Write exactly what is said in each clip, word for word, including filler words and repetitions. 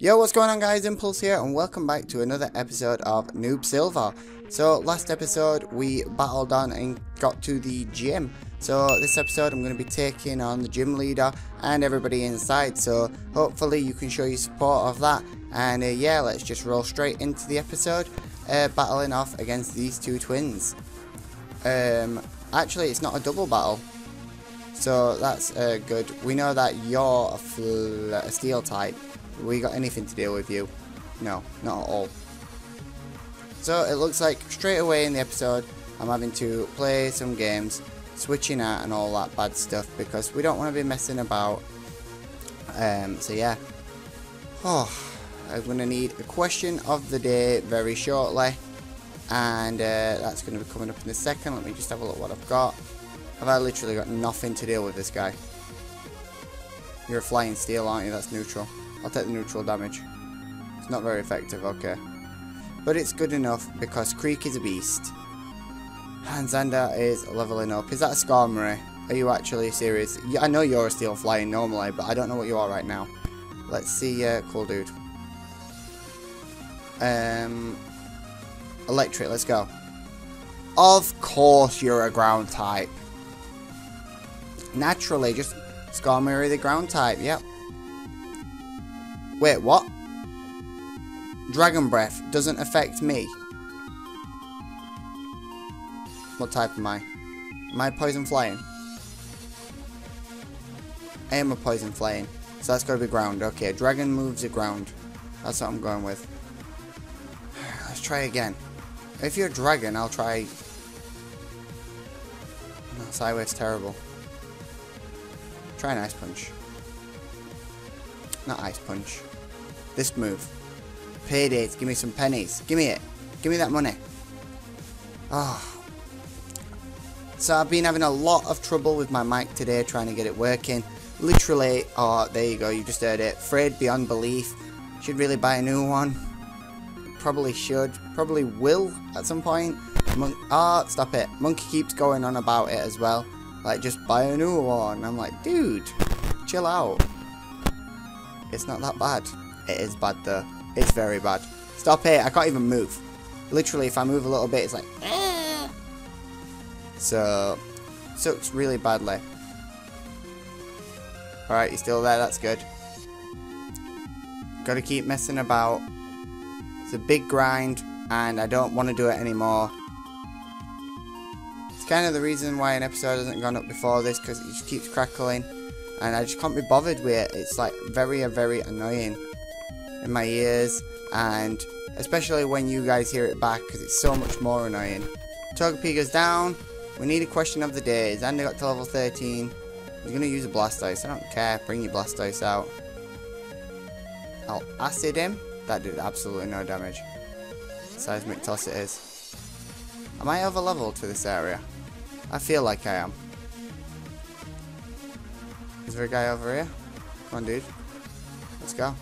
Yo, what's going on guys, Impulse here and welcome back to another episode of Noob Silver. So last episode we battled on and got to the gym. So this episode I'm going to be taking on the gym leader and everybody inside. So hopefully you can show your support of that. And uh, yeah, let's just roll straight into the episode, uh, battling off against these two twins. Um, actually it's not a double battle. So that's uh, good. We know that you're a, fl a steel type. We got anything to deal with you? No, not at all. So it looks like straight away in the episode I'm having to play some games, switching out and all that bad stuff because we don't want to be messing about. Um, so yeah. Oh, I'm going to need a question of the day very shortly. And uh, that's going to be coming up in a second. Let me just have a look what I've got. Have I literally got nothing to deal with this guy? You're a flying steel, aren't you? That's neutral. I'll take the neutral damage. It's not very effective, okay. But it's good enough because Creek is a beast. And Xander is leveling up. Is that a Skarmory? Are you actually serious? Yeah, I know you're a steel flying normally, but I don't know what you are right now. Let's see, uh, cool dude. Um, Electric, let's go. Of course you're a ground type. Naturally, just Skarmory the ground type, yep. Wait, what? Dragon Breath doesn't affect me. What type am I? Am I poison flying? I am a poison flying. So that's gotta be ground. Okay, dragon moves the ground. That's what I'm going with. Let's try again. If you're a dragon, I'll try. No, Sideways terrible. Try an Ice Punch. Not Ice Punch. This move. Paydays. Give me some pennies. Give me it. Give me that money. Ah. Oh. So I've been having a lot of trouble with my mic today, trying to get it working. Literally. Oh, there you go. You just heard it. Frayed beyond belief. Should really buy a new one. Probably should. Probably will at some point. Mon ah, oh, stop it. Monkey keeps going on about it as well. Like, just buy a new one. I'm like, dude, chill out. It's not that bad. It is bad though. It's very bad. Stop it. I can't even move. Literally, if I move a little bit, it's like... Ah. So, sucks really badly. Alright, you're still there. That's good. Gotta keep messing about. It's a big grind, and I don't want to do it anymore. It's kind of the reason why an episode hasn't gone up before this, because it just keeps crackling. And I just can't be bothered with it. It's like very, very annoying in my ears. And especially when you guys hear it back, because it's so much more annoying. Togepi goes down. We need a question of the day. Xander got to level thirteen. He's going to use a Blastoise. I don't care. Bring your Blastoise out. I'll acid him. That did absolutely no damage. Seismic toss it is. Am I over leveled to this area? I feel like I am. Is there a guy over here? Come on, dude. Let's go.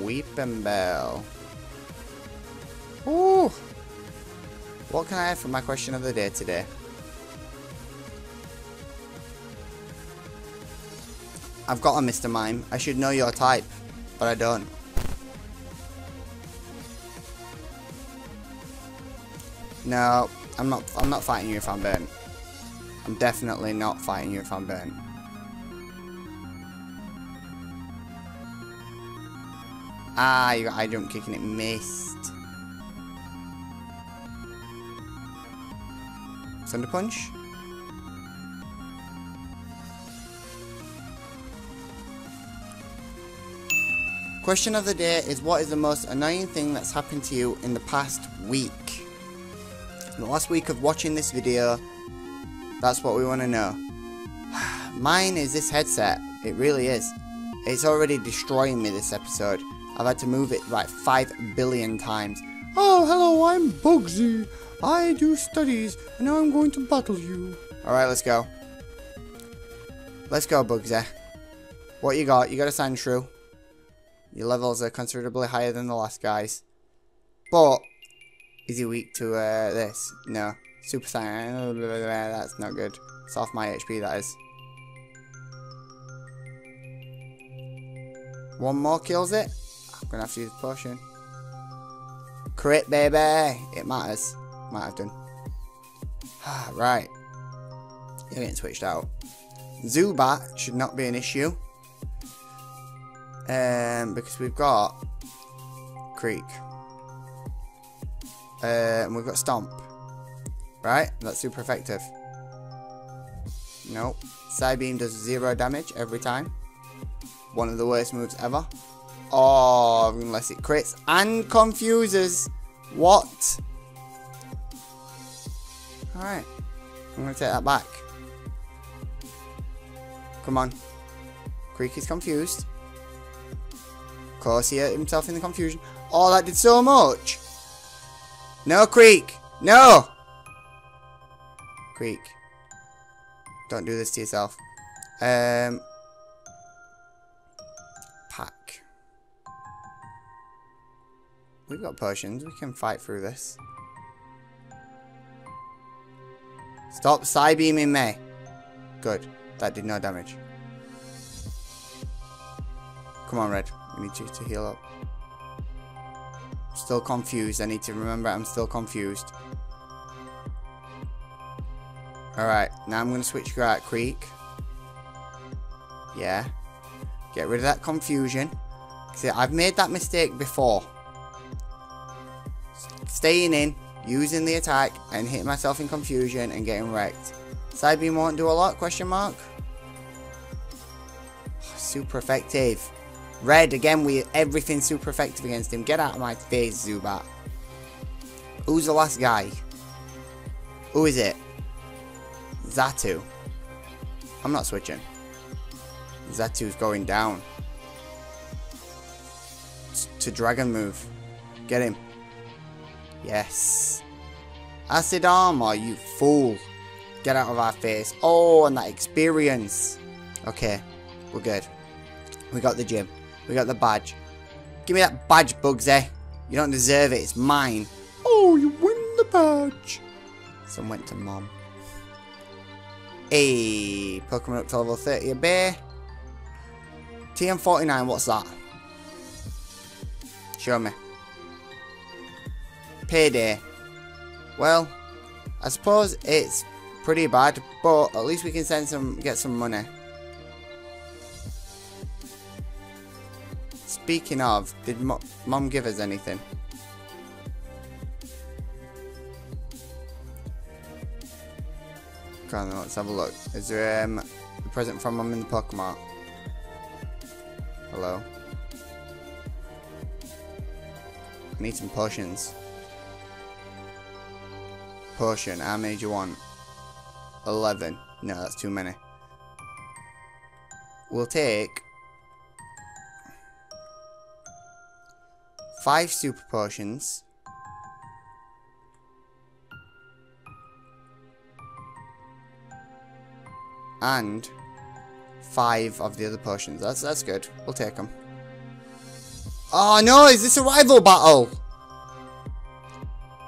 Weeping Bell. Ooh! What can I have for my question of the day today? I've got a Mister Mime. I should know your type, but I don't. No, I'm not. I'm not fighting you if I'm burnt. I'm definitely not fighting you if I'm burnt. Ah, you got eye jump kicking it missed. Thunder punch. Question of the day is: what is the most annoying thing that's happened to you in the past week? In the last week of watching this video. That's what we want to know. Mine is this headset. It really is. It's already destroying me this episode. I've had to move it like five billion times. Oh, hello, I'm Bugsy. I do studies, and now I'm going to battle you. Alright, let's go. Let's go, Bugsy. What you got? You got a Sandshrew. Your levels are considerably higher than the last guy's. But, is he weak to uh, this? No. Super Saiyan, that's not good. It's off my H P, that is. One more kills it. I'm gonna have to use the potion. Crit, baby. It matters. Might have done. Right. You're getting switched out. Zubat should not be an issue. Um, because we've got Creek. Uh, and we've got Stomp. Right? That's super effective. Nope. Psybeam does zero damage every time. One of the worst moves ever. Oh, unless it crits and confuses. What? Alright. I'm going to take that back. Come on. Creek is confused. Of course, he hurt himself in the confusion. Oh, that did so much. No, Creek. No. Creek. Don't do this to yourself. Um, pack. We've got potions. We can fight through this. Stop Psybeaming me. Good. That did no damage. Come on, Red. We need you to heal up. I'm still confused. I need to remember I'm still confused. Alright, now I'm going to switch you out, Creek. Yeah. Get rid of that confusion. See, I've made that mistake before. Staying in, using the attack, and hitting myself in confusion and getting wrecked. Psybeam won't do a lot, question mark. Super effective. Red, again, we everything's super effective against him. Get out of my face, Zubat. Who's the last guy? Who is it? Zatu. I'm not switching. Zatu's going down. T to dragon move. Get him. Yes. Acid armor, you fool. Get out of our face. Oh, and that experience. Okay. We're good. We got the gym. We got the badge. Give me that badge, Bugsy. You don't deserve it. It's mine. Oh, you win the badge. Some went to mom. Hey, Pokemon up to level thirty, a bear. T M forty-nine, what's that? Show me. Payday. Well, I suppose it's pretty bad, but at least we can send some, get some money. Speaking of, did mo mom give us anything? Come on, let's have a look. Is there um, a present from mum in the Pokemon? Hello. I need some potions. Potion, how many do you want? eleven. No, that's too many. We'll take five super potions. And five of the other potions. That's that's good. We'll take them. Oh no! Is this a rival battle?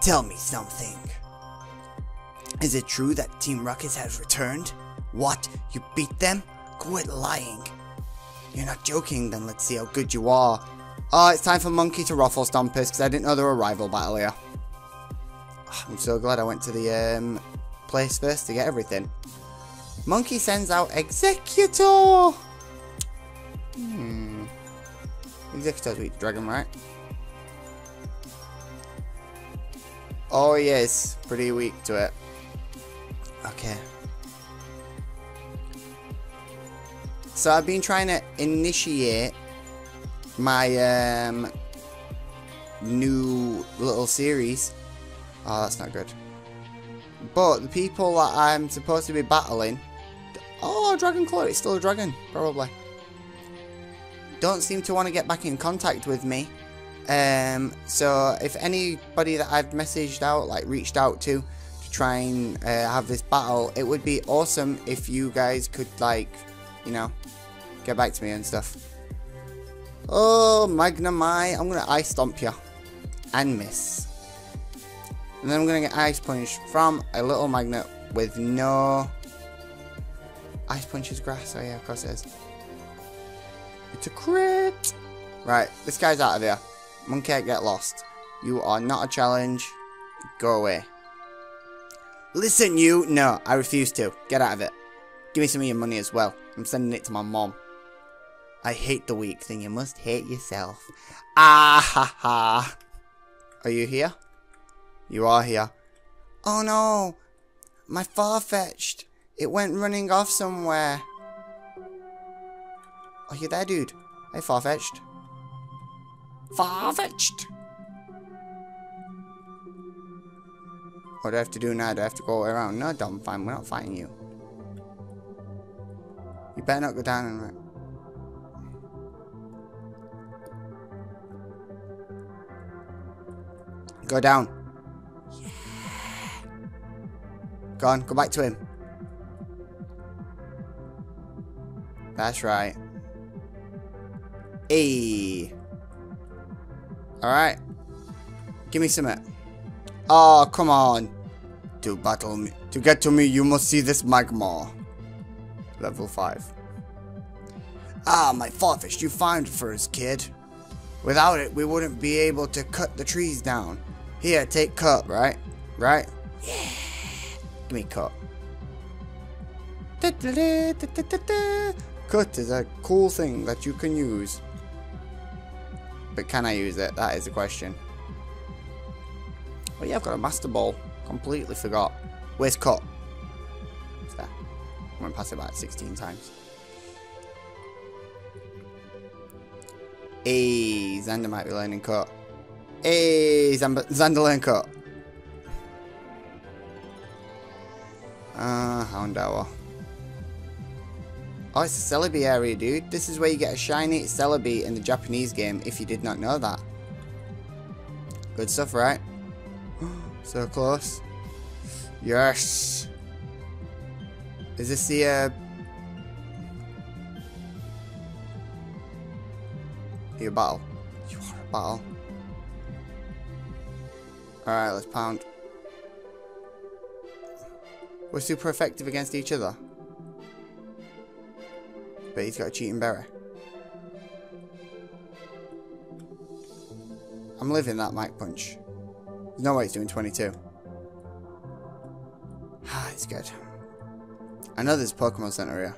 Tell me something. Is it true that Team Rockets has returned? What? You beat them? Quit lying. You're not joking. Then let's see how good you are. Oh, it's time for Monkey to ruffle stompers because I didn't know there were a rival battle here. I'm so glad I went to the um, place first to get everything. Monkey sends out Executor! Hmm. Executor's weak to Dragon, right? Oh, he is. Pretty weak to it. Okay. So I've been trying to initiate my um, new little series. Oh, that's not good. But the people that I'm supposed to be battling... Oh, Dragon Claw, it's still a dragon, probably. Don't seem to want to get back in contact with me. Um, so if anybody that I've messaged out, like reached out to, to try and uh, have this battle, it would be awesome if you guys could, like, you know, get back to me and stuff. Oh, Magnemite, I'm going to Ice Stomp you. And miss. And then I'm going to get Ice Punch from a little magnet with no... Ice Punch is grass, oh yeah, of course it is. It's a crit. Right, this guy's out of here. Monkey, get lost. You are not a challenge. Go away. Listen, you. No, I refuse to. Get out of it. Give me some of your money as well. I'm sending it to my mom. I hate the weak thing. You must hate yourself. Ah ha ha. Are you here? You are here. Oh no. My Farfetch'd. It went running off somewhere. Are you there, dude? Hey, Farfetch'd. Farfetch'd. What do I have to do now? Do I have to go around? No, Dom, fine. We're not fighting you. You better not go down and right. Go down. Yeah. Go on. Go back to him. That's right. Hey. Alright. Give me some it. Oh, come on. To battle me. To get to me, you must see this magma. Level five. Ah, my Farfetch'd, you found it for us, kid. Without it, we wouldn't be able to cut the trees down. Here, take cup, right? Right? Yeah. Give me cup. Da, da, da, da, da, da. Cut is a cool thing that you can use. But can I use it? That is the question. Oh yeah, I've got a Master Ball. Completely forgot. Where's cut? It's there. I'm going to pass it back sixteen times. Hey, Xander might be learning cut. Hey, Xander, Xander learn cut. Ah, uh, Houndour. Oh, it's a Celebi area, dude. This is where you get a shiny Celebi in the Japanese game, if you did not know that. Good stuff, right? So close. Yes! Is this the, uh... Are you a battle? You are a battle. Alright, let's pound. We're super effective against each other. But he's got a cheating berry. I'm living that mic punch. There's no way he's doing twenty-two. Ah, it's good. I know there's Pokemon Center here.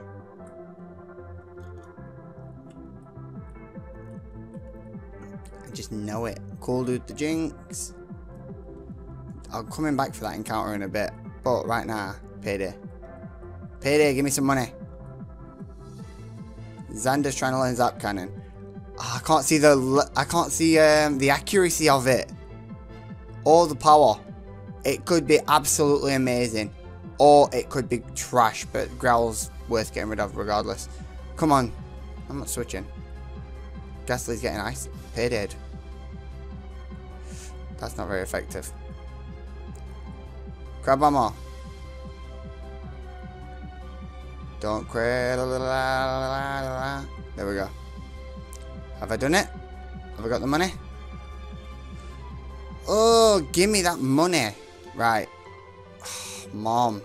I just know it. Cool dude, the Jinx. I'm coming back for that encounter in a bit. But right now, payday. Payday, give me some money. Xander's trying to learn Zap Cannon. Oh, I can't see the I can't see um, the accuracy of it, or the power. It could be absolutely amazing, or it could be trash. But Growl's worth getting rid of regardless. Come on, I'm not switching. Ghastly's getting ice. Payday. That's not very effective. Grab one more. Don't cry. La, la, la, la, la. There we go. Have I done it? Have I got the money? Oh, give me that money. Right. Oh, Mom.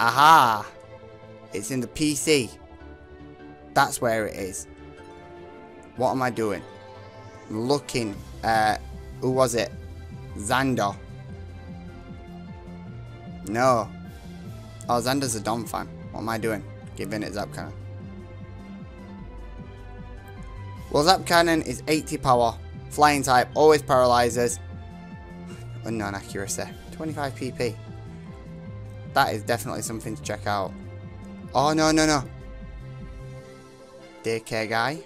Aha. It's in the P C. That's where it is. What am I doing? I'm looking at... Who was it? Xander. No. Oh, Xander's a Dom fan. What am I doing? Giving it Zap Cannon. Well, Zap Cannon is eighty power. Flying type, always paralyzes. Unknown accuracy. twenty-five P P. That is definitely something to check out. Oh, no, no, no. Daycare guy.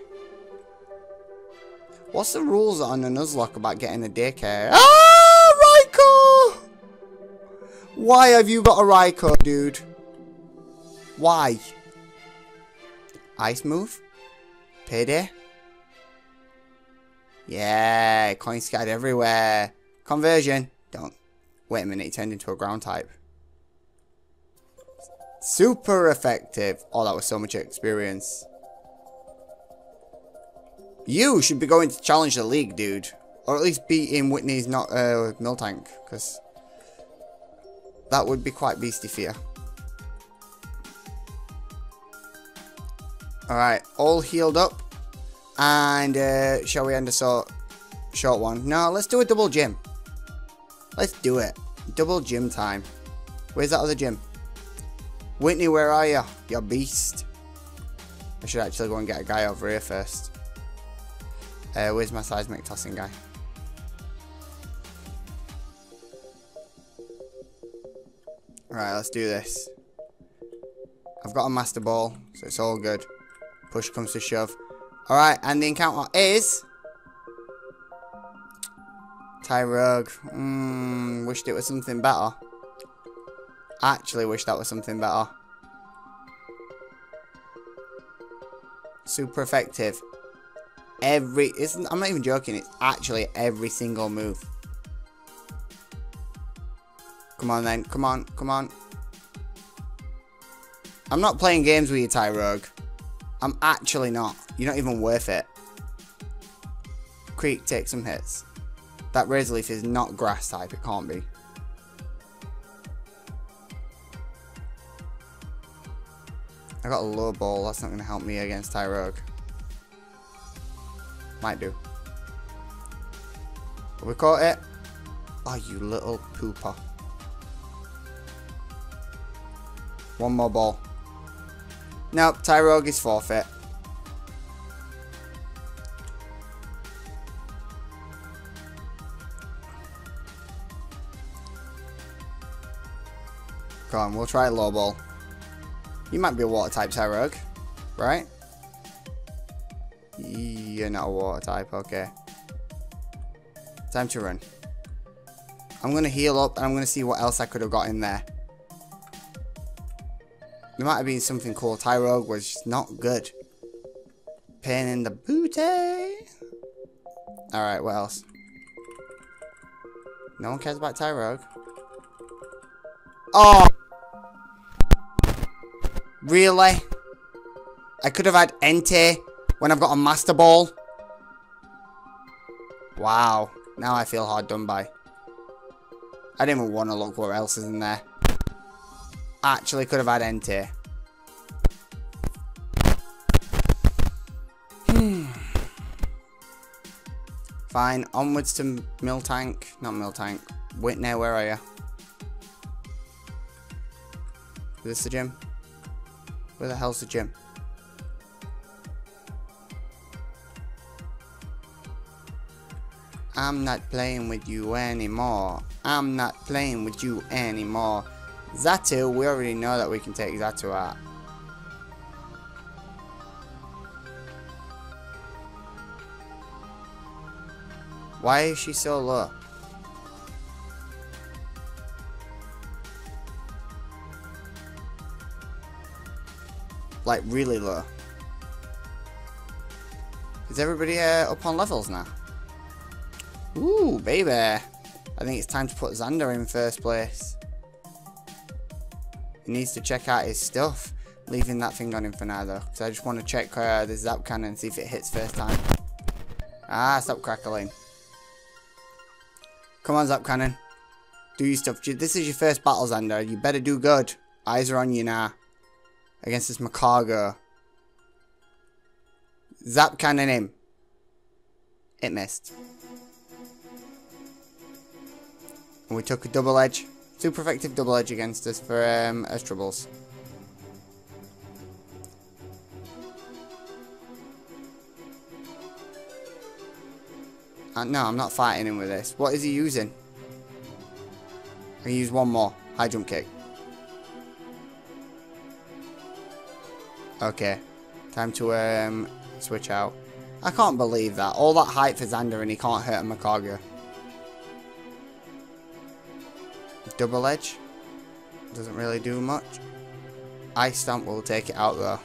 What's the rules on the Nuzlocke about getting a daycare? Ah, Raikou! Why have you got a Raikou, dude? Why? Ice move? Payday? Yeah, coins scattered everywhere. Conversion. Don't. Wait a minute, he turned into a ground type. Super effective. Oh, that was so much experience. You should be going to challenge the league, dude. Or at least beating Whitney's not uh, Miltank, because that would be quite beastie for you. Alright, all healed up. And uh, shall we end a short, short one? No, let's do a double gym. Let's do it. Double gym time. Where's that other gym? Whitney, where are you? You beast. I should actually go and get a guy over here first. Uh, where's my seismic tossing guy? Alright, let's do this. I've got a master ball, so it's all good. Push comes to shove. Alright, and the encounter is... Tyrogue. Mmm, wished it was something better. Actually wish that was something better. Super effective. Every isn't I'm not even joking, it's actually every single move. Come on then, come on, come on. I'm not playing games with you, Tyrogue. I'm actually not. You're not even worth it. Creek, take some hits. That razor leaf is not grass type, it can't be. I got a low ball, that's not gonna help me against Tyrogue. Might do. Have we caught it? Oh, you little pooper. One more ball. Nope, Tyrogue is forfeit. Come on, we'll try low ball. You might be a water type, Tyrogue, right? You're not a water type, okay. Time to run. I'm gonna heal up and I'm gonna see what else I could have got in there. There might have been something cool. Tyrogue was just not good. Pain in the booty. Alright, what else? No one cares about Tyrogue. Oh! Really? I could have had Entei when I've got a Master Ball. Wow. Now I feel hard done by. I didn't even want to look what else is in there. Actually could have had Entei. Hmm. Fine. Onwards to Miltank. Not Miltank. Whitney, where are you? Is this the gym? Where the hell's the gym? I'm not playing with you anymore. I'm not playing with you anymore. Zatu, we already know that we can take Zatu out. Why is she so low? Like, really low. Is everybody uh, up on levels now? Ooh, baby. I think it's time to put Xander in first place. He needs to check out his stuff. Leaving that thing on him for now, though. Because I just want to check uh, the Zap Cannon and see if it hits first time. Ah, stop crackling. Come on, Zap Cannon. Do your stuff. This is your first battle, Xander. You better do good. Eyes are on you now. Against this Macargo. Zap Cannon him. It missed. And we took a double edge. Super effective double edge against us for um, us troubles. Uh, no, I'm not fighting him with this. What is he using? I can use one more. High jump kick. Okay, time to um, switch out. I can't believe that. All that hype for Xander and he can't hurt a Macargo. Double edge. Doesn't really do much. Ice Stamp will take it out though.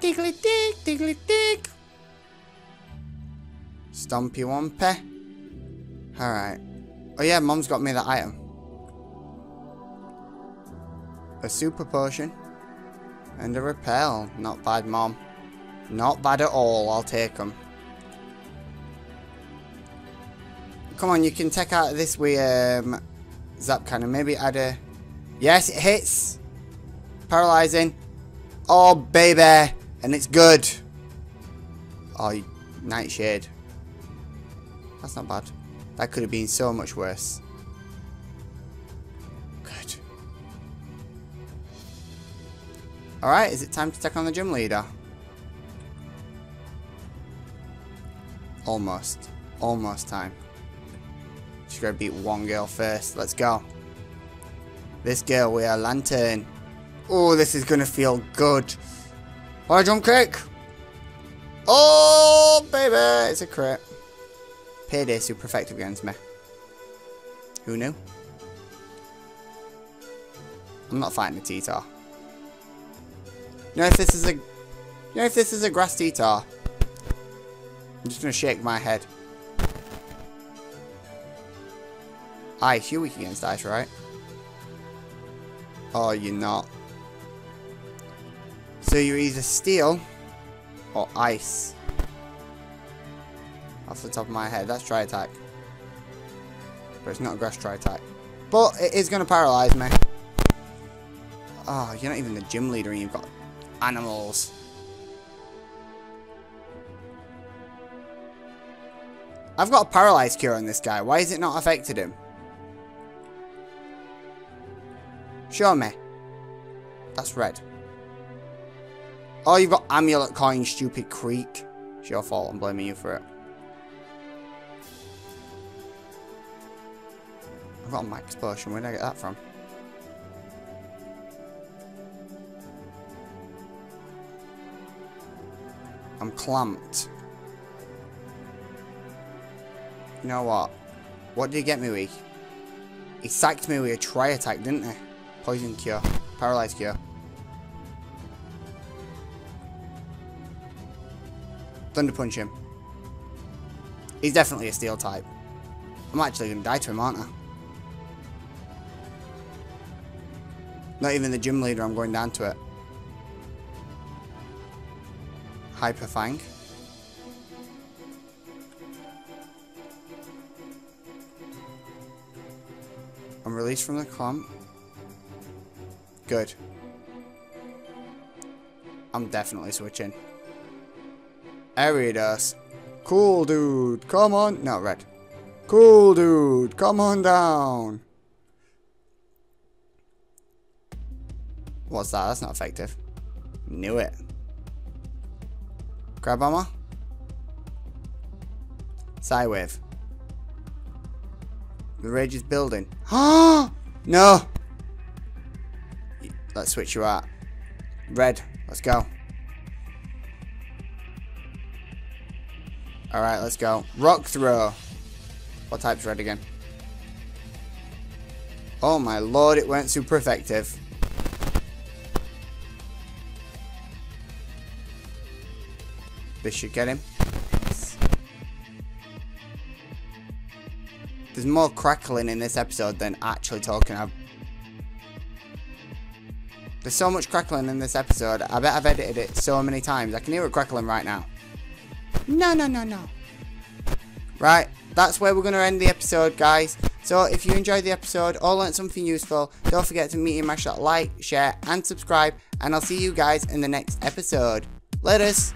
Tickly tick, tickly tick. Stompy Wompy. Alright. Oh yeah, Mom's got me that item. A super potion. And a repel. Not bad, Mom. Not bad at all. I'll take them. Come on, you can take out this wee um, Zap Cannon. Maybe add a... Yes, it hits. Paralysing. Oh, baby. And it's good. Oh, Nightshade. That's not bad. That could have been so much worse. Good. Alright, is it time to take on the gym leader? Almost. Almost time. Just gotta beat one girl first. Let's go. This girl, we are Lantern. Oh, this is gonna feel good. Why jump kick? Oh, baby! It's a crit. Payday super effective against me. Who knew? I'm not fighting a T-Tar. You know if this is a... You know if this is a grass T-Tar? I'm just gonna shake my head. Ice, you're weak against ice, right? Oh, you're not. So you're either steel or ice. Off the top of my head, that's Tri Attack. But it's not a grass Tri Attack. But it is going to paralyze me. Oh, you're not even the gym leader and you've got animals. I've got a paralyze cure on this guy. Why has it not affected him? Show me. That's red. Oh, you've got amulet coin, stupid creek. It's your fault. I'm blaming you for it. I've got a max potion. Where did I get that from? I'm clamped. You know what? What did he get me with? He sacked me with a tri attack, didn't he? Poison cure. Paralyze cure. Thunder punch him. He's definitely a steel type. I'm actually going to die to him, aren't I? Not even the gym leader, I'm going down to it. Hyper Fang. I'm released from the clump. Good. I'm definitely switching. Aridos. Cool dude, come on. No, red. Cool dude, come on down. What's that? That's not effective. Knew it. Crab Bomber. Psywave. The rage is building. Ah! No! Let's switch you out. Red, let's go. Alright, let's go. Rock throw. What type's red again? Oh my lord, it went super effective. This should get him. There's more crackling in this episode than actually talking. I've... There's so much crackling in this episode. I bet I've edited it so many times. I can hear it crackling right now. No, no, no, no. Right, that's where we're going to end the episode, guys. So if you enjoyed the episode or learned something useful, don't forget to meet and mash that like, share, and subscribe. And I'll see you guys in the next episode. Laters.